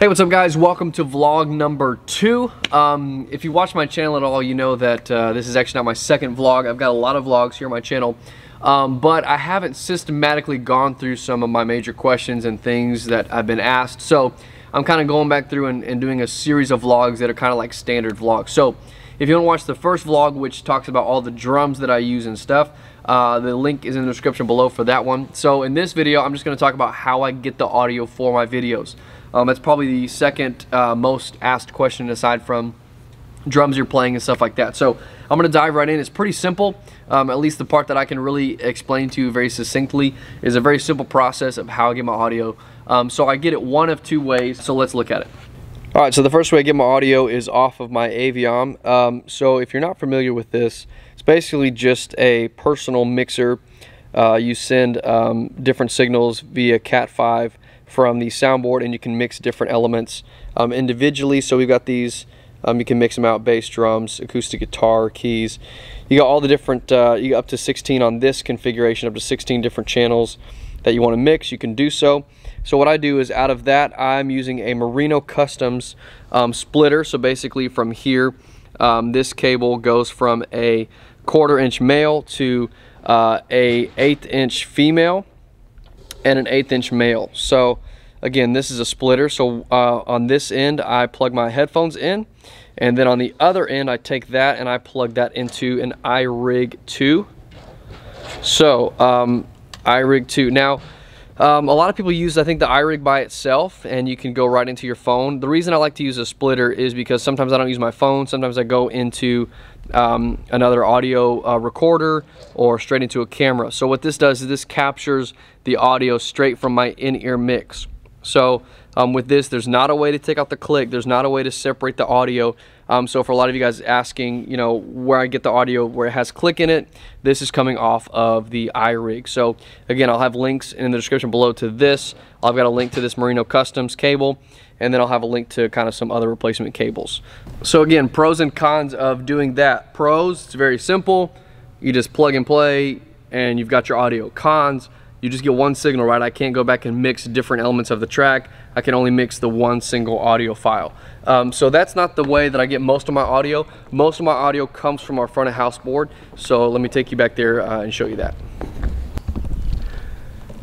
Hey, what's up guys? Welcome to vlog number 2. If you watch my channel at all, you know that this is actually not my second vlog. I've got a lot of vlogs here on my channel, but I haven't systematically gone through some of my major questions and things that I've been asked. So I'm kind of going back through and doing a series of vlogs that are kind of like standard vlogs. So if you want to watch the first vlog, which talks about all the drums that I use and stuff, the link is in the description below for that one. So in this video, I'm just going to talk about how I get the audio for my videos. That's probably the second most asked question aside from drums you're playing and stuff like that. So I'm going to dive right in. It's pretty simple. At least the part that I can really explain to you very succinctly is a very simple process of how I get my audio. So I get it one of two ways. So let's look at it. All right, so the first way I get my audio is off of my Aviom. So if you're not familiar with this, it's basically just a personal mixer. You send different signals via Cat5 from the soundboard, and you can mix different elements individually. So we've got these, you can mix them out: bass, drums, acoustic guitar, keys. You got all the different, you got up to 16 on this configuration, up to 16 different channels that you want to mix. You can do so. So what I do is, out of that, I'm using a Marino Customs splitter. So basically from here, this cable goes from a 1/4 inch male to a 1/8 inch female and an 1/8 inch male. So again, this is a splitter. So on this end, I plug my headphones in, and then on the other end, I take that and I plug that into an iRig 2. So iRig 2. Now, a lot of people use, I think, the iRig by itself, and you can go right into your phone. The reason I like to use a splitter is because sometimes I don't use my phone. Sometimes I go into another audio recorder or straight into a camera. So what this does is this captures the audio straight from my in-ear mix. So with this, there's not a way to take out the click. There's not a way to separate the audio. So for a lot of you guys asking, you know, where I get the audio where it has click in it, this is coming off of the iRig. So again, I'll have links in the description below to this. I've got a link to this Marino Customs cable, and then I'll have a link to kind of some other replacement cables. So again, pros and cons of doing that. Pros, it's very simple. You just plug and play and you've got your audio. Cons, you just get one signal, right? I can't go back and mix different elements of the track. I can only mix the one single audio file. So that's not the way that I get most of my audio. Most of my audio comes from our front of house board. So let me take you back there and show you that.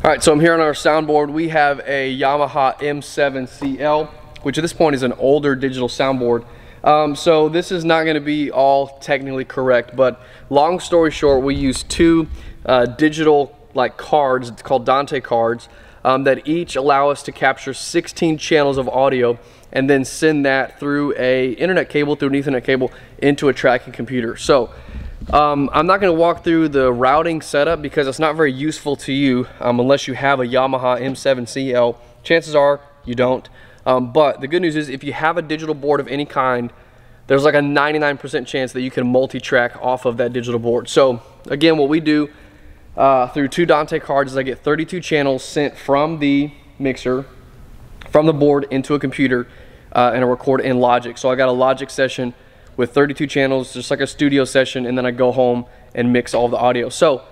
All right, so I'm here on our soundboard. We have a Yamaha M7CL, which at this point is an older digital soundboard. So this is not gonna be all technically correct, but long story short, we use two digital like cards, it's called Dante cards, that each allow us to capture 16 channels of audio and then send that through a internet cable, through an Ethernet cable, into a tracking computer. So I'm not going to walk through the routing setup because it's not very useful to you unless you have a Yamaha M7CL. Chances are you don't. But the good news is, if you have a digital board of any kind, there's like a 99% chance that you can multi-track off of that digital board. So again, what we do through two Dante cards is I get 32 channels sent from the mixer, from the board, into a computer, and I record in Logic. So I got a Logic session with 32 channels, just like a studio session, and then I go home and mix all the audio. So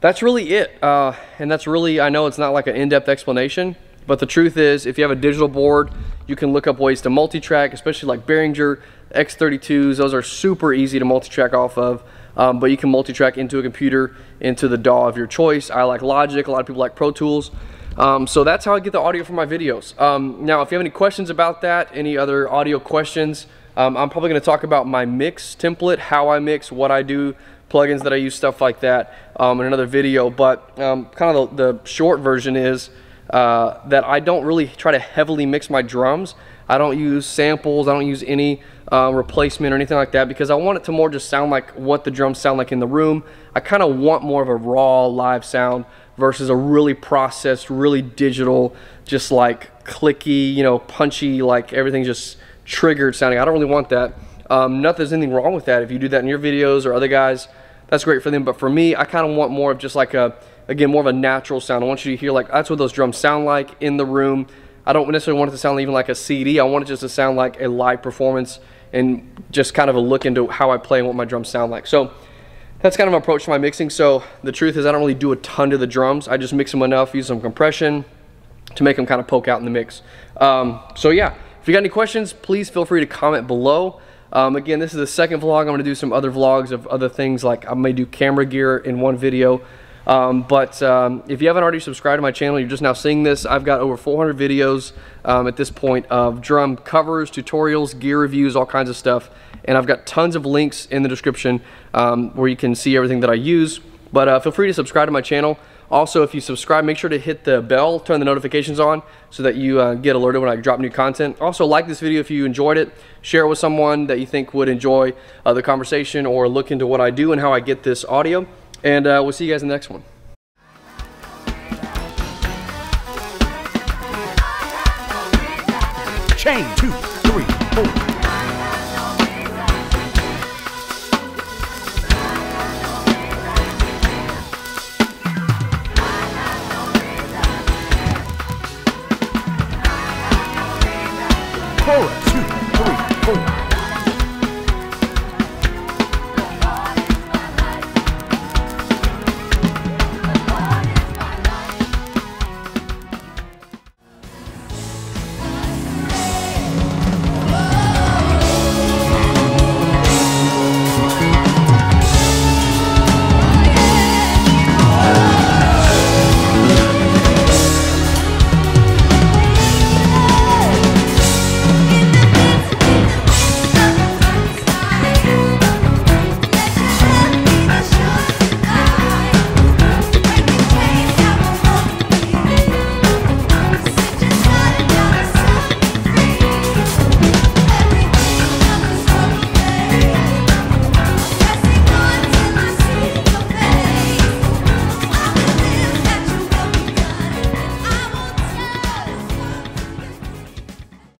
that's really it, and that's really, I know it's not like an in-depth explanation, but the truth is, if you have a digital board, you can look up ways to multi-track, especially like Behringer X32s. Those are super easy to multi-track off of. But you can multi-track into a computer, into the DAW of your choice. I like Logic, a lot of people like Pro Tools. So that's how I get the audio from my videos. Now, if you have any questions about that, any other audio questions, I'm probably gonna talk about my mix template, how I mix, what I do, plugins that I use, stuff like that, in another video. But kind of the short version is that I don't really try to heavily mix my drums. I don't use samples, I don't use any replacement or anything like that, because I want it to more just sound like what the drums sound like in the room. I kind of want more of a raw live sound versus a really processed, really digital, just like clicky, you know, punchy, like everything just triggered sounding. I don't really want that. Not that there's anything wrong with that. If you do that in your videos or other guys, that's great for them. But for me, I kind of want more of just like a, again, more of a natural sound. I want you to hear like, that's what those drums sound like in the room. I don't necessarily want it to sound even like a CD. I want it just to sound like a live performance and just kind of a look into how I play and what my drums sound like. So that's kind of my approach to my mixing. So the truth is, I don't really do a ton to the drums. I just mix them enough, use some compression to make them kind of poke out in the mix. So yeah, If you got any questions, please feel free to comment below. Again, this is the second vlog. I'm going to do some other vlogs of other things, like I may do camera gear in one video. If you haven't already subscribed to my channel, you're just now seeing this, I've got over 400 videos at this point of drum covers, tutorials, gear reviews, all kinds of stuff. And I've got tons of links in the description where you can see everything that I use. But feel free to subscribe to my channel. Also, if you subscribe, make sure to hit the bell, turn the notifications on so that you get alerted when I drop new content. Also, like this video if you enjoyed it. Share it with someone that you think would enjoy the conversation or look into what I do and how I get this audio. And we'll see you guys in the next one. Chain 2, 3, 4. Chorus 2, 3, 4.